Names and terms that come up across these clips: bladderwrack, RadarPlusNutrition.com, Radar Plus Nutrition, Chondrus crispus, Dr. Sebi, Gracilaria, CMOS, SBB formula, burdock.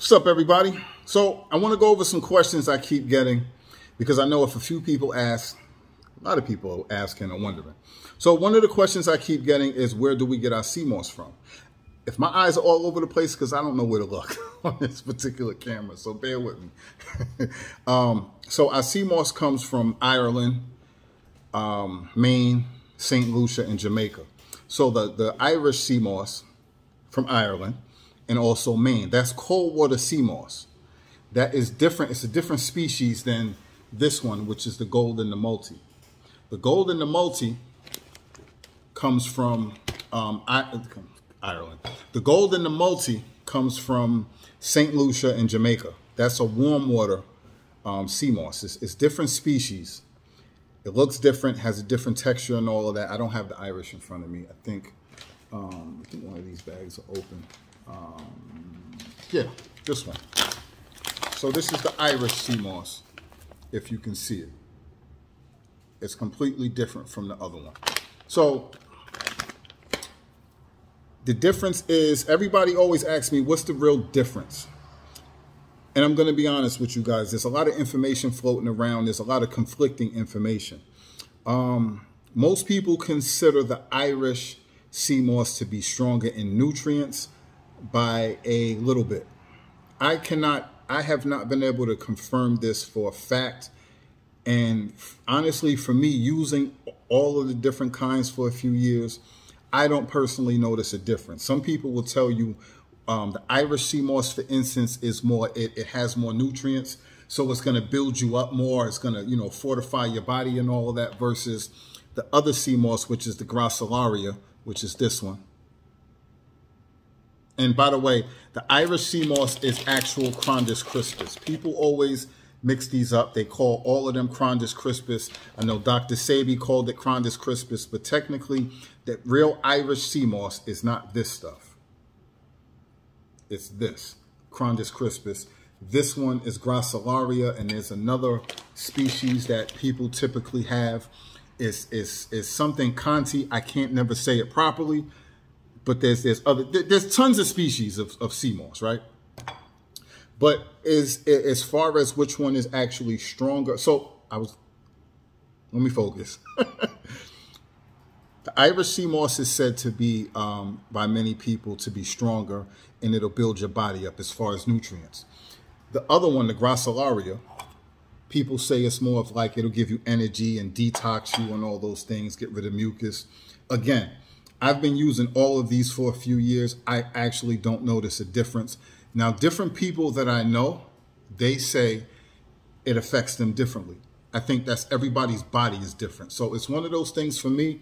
What's up, everybody? So I want to go over some questions I keep getting because I know if a few people ask, a lot of people are asking and wondering. So one of the questions I keep getting is, where do we get our CMOS from? If my eyes are all over the place, because I don't know where to look on this particular camera, so bear with me. So our CMOS comes from Ireland, Maine, St. Lucia, and Jamaica. So the Irish CMOS from Ireland and also Maine, that's cold water CMOS. That is different. It's a different species than this one, which is the golden multi. The golden multi comes from Ireland. The golden multi comes from St. Lucia and Jamaica. That's a warm water CMOS. It's different species. It looks different, has a different texture and all of that. I don't have the Irish in front of me. I think one of these bags are open. Yeah, this one. So this is the Irish CMOS, if you can see it. It's completely different from the other one. So the difference is, everybody always asks me, what's the real difference? And I'm going to be honest with you guys. There's a lot of information floating around. There's a lot of conflicting information. Most people consider the Irish CMOS to be stronger in nutrients by a little bit. I have not been able to confirm this for a fact. And honestly, for me, using all of the different kinds for a few years, I don't personally notice a difference. Some people will tell you the Irish CMOS, for instance, is more, it has more nutrients, so it's going to build you up more. It's going to, you know, fortify your body and all of that, versus the other CMOS, which is the Gracilaria, which is this one. And by the way, the Irish CMOS is actual Chondrus crispus. People always mix these up. They call all of them Chondrus crispus. I know Dr. Sebi called it Chondrus crispus, but technically the real Irish CMOS is not this stuff. It's this, Chondrus crispus. This one is Gracilaria, and there's another species that people typically have. It's something Conti. I can't never say it properly, but there's tons of species of CMOS, right? But as far as which one is actually stronger, so let me focus. The Irish CMOS is said to be, by many people, to be stronger, and it'll build your body up as far as nutrients. The other one, the Gracilaria, people say it's more of like, it'll give you energy and detox you and all those things, get rid of mucus. Again, I've been using all of these for a few years. I actually don't notice a difference. Now, different people that I know, they say it affects them differently. I think that's, everybody's body is different. So it's one of those things for me,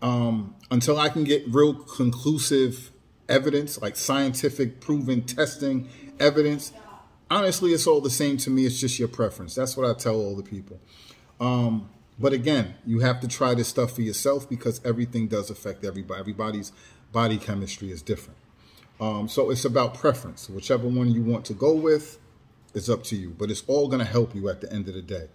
until I can get real conclusive evidence, like scientific proven testing evidence, honestly, it's all the same to me. It's just your preference. That's what I tell all the people. But again, you have to try this stuff for yourself, because everything does affect everybody. Everybody's body chemistry is different. So it's about preference. Whichever one you want to go with is up to you, but it's all going to help you at the end of the day.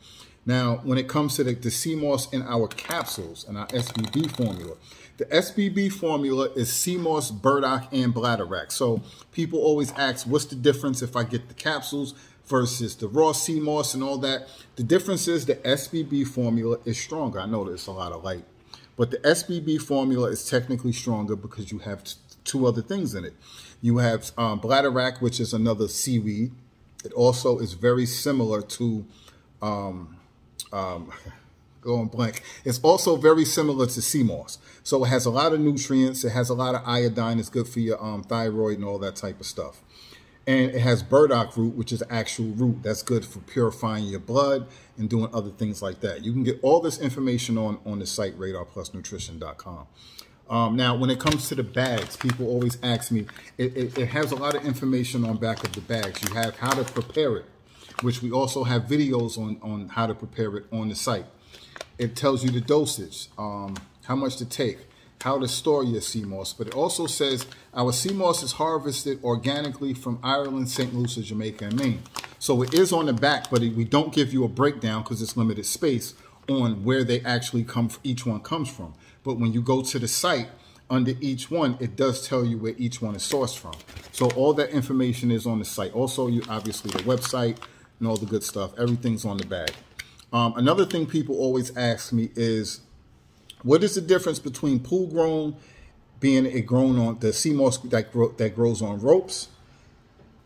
Now, when it comes to the CMOS in our capsules and our SBB formula, the SBB formula is CMOS, burdock, and bladderwrack. So people always ask, what's the difference if I get the capsules versus the raw CMOS and all that? The difference is the SBB formula is stronger. I know there's a lot of light, but the SBB formula is technically stronger because you have two other things in it. You have bladderwrack, which is another seaweed. It also is very similar to, going blank. It's also very similar to CMOS. So it has a lot of nutrients. It has a lot of iodine. It's good for your thyroid and all that type of stuff. And it has burdock root, which is actual root. That's good for purifying your blood and doing other things like that. You can get all this information on the site, RadarPlusNutrition.com. Now, when it comes to the bags, people always ask me, it has a lot of information on back of the bags. You have how to prepare it, which we also have videos on how to prepare it on the site. It tells you the dosage, how much to take, how to store your CMOS. But it also says our CMOS is harvested organically from Ireland, St. Lucia, Jamaica, and Maine. So it is on the back, but we don't give you a breakdown because it's limited space on where they actually come from, each one comes from. But when you go to the site, under each one, it does tell you where each one is sourced from. So all that information is on the site. Also, you obviously the website and all the good stuff. Everything's on the bag. Another thing people always ask me is, what is the difference between pool grown being a grown on the CMOS that grows on ropes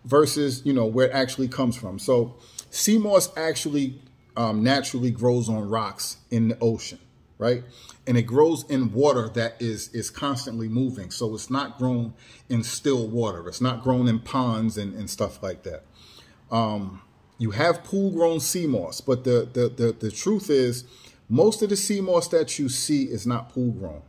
versus, you know, where it actually comes from? So CMOS actually naturally grows on rocks in the ocean, right? And it grows in water that is constantly moving. So it's not grown in still water. It's not grown in ponds and stuff like that. You have pool grown CMOS, but the truth is most of the CMOS that you see is not pool grown.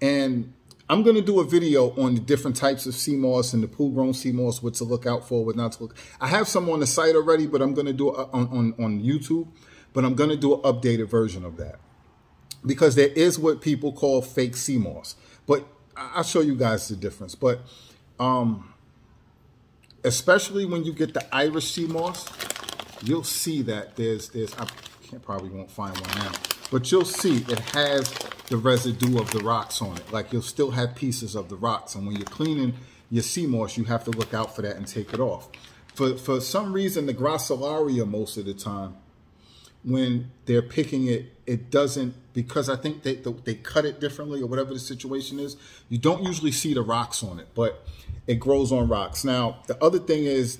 And I'm going to do a video on the different types of CMOS and the pool-grown CMOS, what to look out for, what not to look. I have some on the site already, but I'm going to do it on YouTube. But I'm going to do an updated version of that because there is what people call fake CMOS. But I'll show you guys the difference. But especially when you get the Irish CMOS, you'll see that there's I can't, probably won't find one now. But you'll see it has the residue of the rocks on it. Like you'll still have pieces of the rocks. And when you're cleaning your CMOS, you have to look out for that and take it off. For some reason, the Gracilaria, most of the time, when they're picking it, it doesn't, because I think they cut it differently or whatever the situation is. You don't usually see the rocks on it, but it grows on rocks. Now, the other thing is,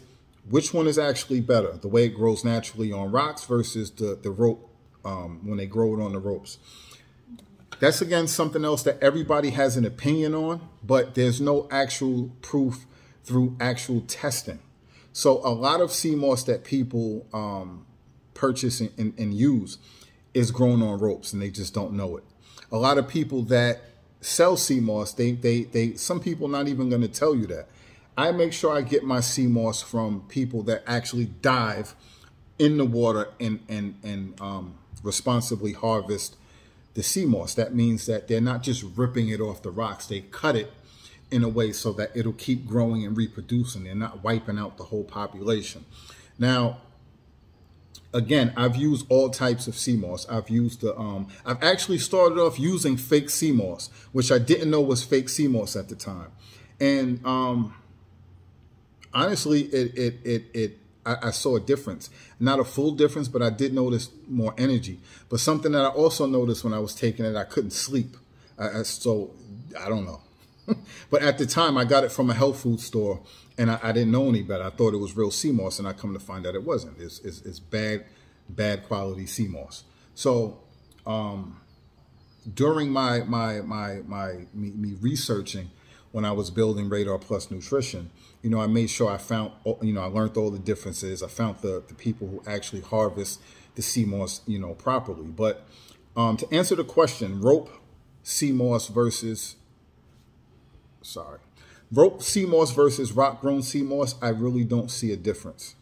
which one is actually better? The way it grows naturally on rocks versus the rope. When they grow it on the ropes. That's, again, something else that everybody has an opinion on, but there's no actual proof through actual testing. So a lot of CMOS that people purchase and use is grown on ropes, and they just don't know it. A lot of people that sell CMOS, some people not even going to tell you that. I make sure I get my CMOS from people that actually dive in the water and responsibly harvest the CMOS. That means that they're not just ripping it off the rocks. They cut it in a way so that it'll keep growing and reproducing. They're not wiping out the whole population. Now, again, I've used all types of CMOS. I've used the, I've actually started off using fake CMOS, which I didn't know was fake CMOS at the time. And honestly, I saw a difference, not a full difference, but I did notice more energy. But something that I also noticed when I was taking it, I couldn't sleep. So I don't know. But at the time, I got it from a health food store, and I didn't know any better. I thought it was real CMOS, and I come to find out it wasn't. It's bad quality CMOS. So during me researching, when I was building Radar Plus Nutrition, you know, I made sure I found, you know, I learned all the differences. I found the people who actually harvest the CMOS, you know, properly. But to answer the question, rope CMOS versus rock grown CMOS, I really don't see a difference.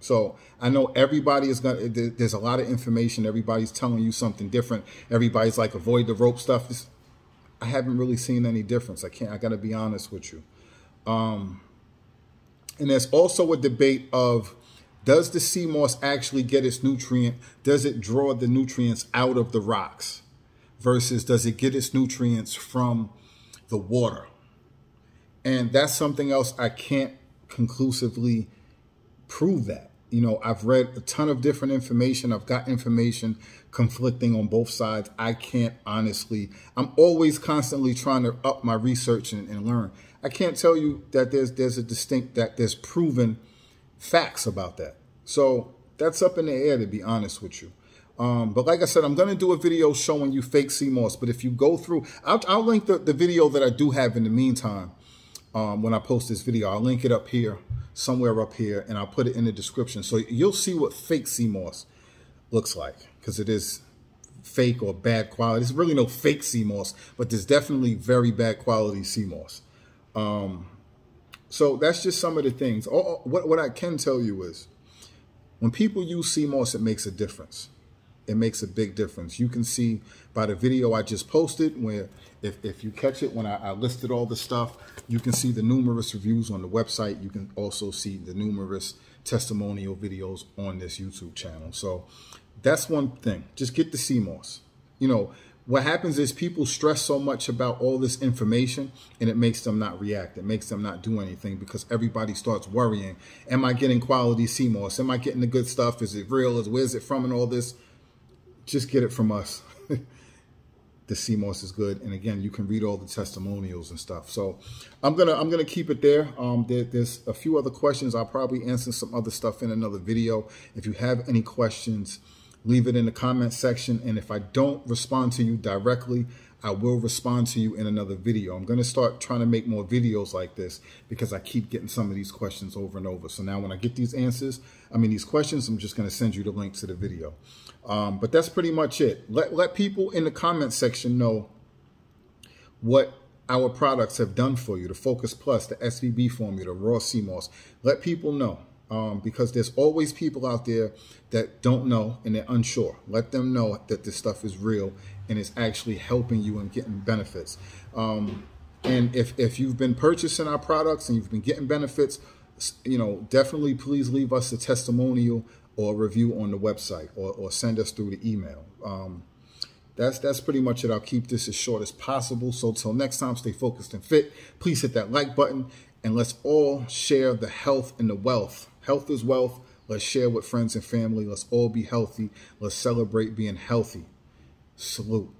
So I know everybody is going to, there's a lot of information. Everybody's telling you something different. Everybody's like, avoid the rope stuff. I haven't really seen any difference. I got to be honest with you. And there's also a debate of, does the CMOS actually get its nutrient? Does it draw the nutrients out of the rocks versus does it get its nutrients from the water? And that's something else I can't conclusively prove that. You know, I've read a ton of different information. I've got information conflicting on both sides. I can't honestly, I'm always constantly trying to up my research and learn. I can't tell you that there's proven facts about that. So that's up in the air, to be honest with you. But like I said, I'm going to do a video showing you fake CMOS. But if you go through, I'll link the video that I do have in the meantime. When I post this video, I'll link it up here, somewhere up here, and I'll put it in the description. So you'll see what fake CMOS looks like, because it is fake or bad quality. There's really no fake CMOS, but there's definitely very bad quality CMOS. So that's just some of the things. What I can tell you is when people use CMOS, it makes a difference. It makes a big difference. You can see by the video I just posted where if you catch it, when I listed all the stuff, you can see the numerous reviews on the website. You can also see the numerous testimonial videos on this YouTube channel. So that's one thing. Just get the CMOS. You know, what happens is people stress so much about all this information, and it makes them not react. It makes them not do anything because everybody starts worrying. Am I getting quality CMOS? Am I getting the good stuff? Is it real? Where's it from and all this? Just get it from us. The CMOS is good. And again, you can read all the testimonials and stuff. So I'm gonna keep it there. There's a few other questions. I'll probably answer some other stuff in another video. If you have any questions, leave it in the comment section. And if I don't respond to you directly, I will respond to you in another video. I'm gonna start trying to make more videos like this because I keep getting some of these questions over and over. So now when I get these answers, these questions, I'm just gonna send you the link to the video. But that's pretty much it. Let people in the comment section know what our products have done for you, the Focus Plus, the SBB formula, raw CMOS. Let people know. Because there's always people out there that don't know and they're unsure. Let them know that this stuff is real and it's actually helping you and getting benefits. And if you've been purchasing our products and you've been getting benefits, definitely please leave us a testimonial or review on the website, or send us through the email. That's pretty much it. I'll keep this as short as possible. So till next time, stay focused and fit. Please hit that like button, and let's all share the health and the wealth. Health is wealth. Let's share with friends and family. Let's all be healthy. Let's celebrate being healthy. Salute.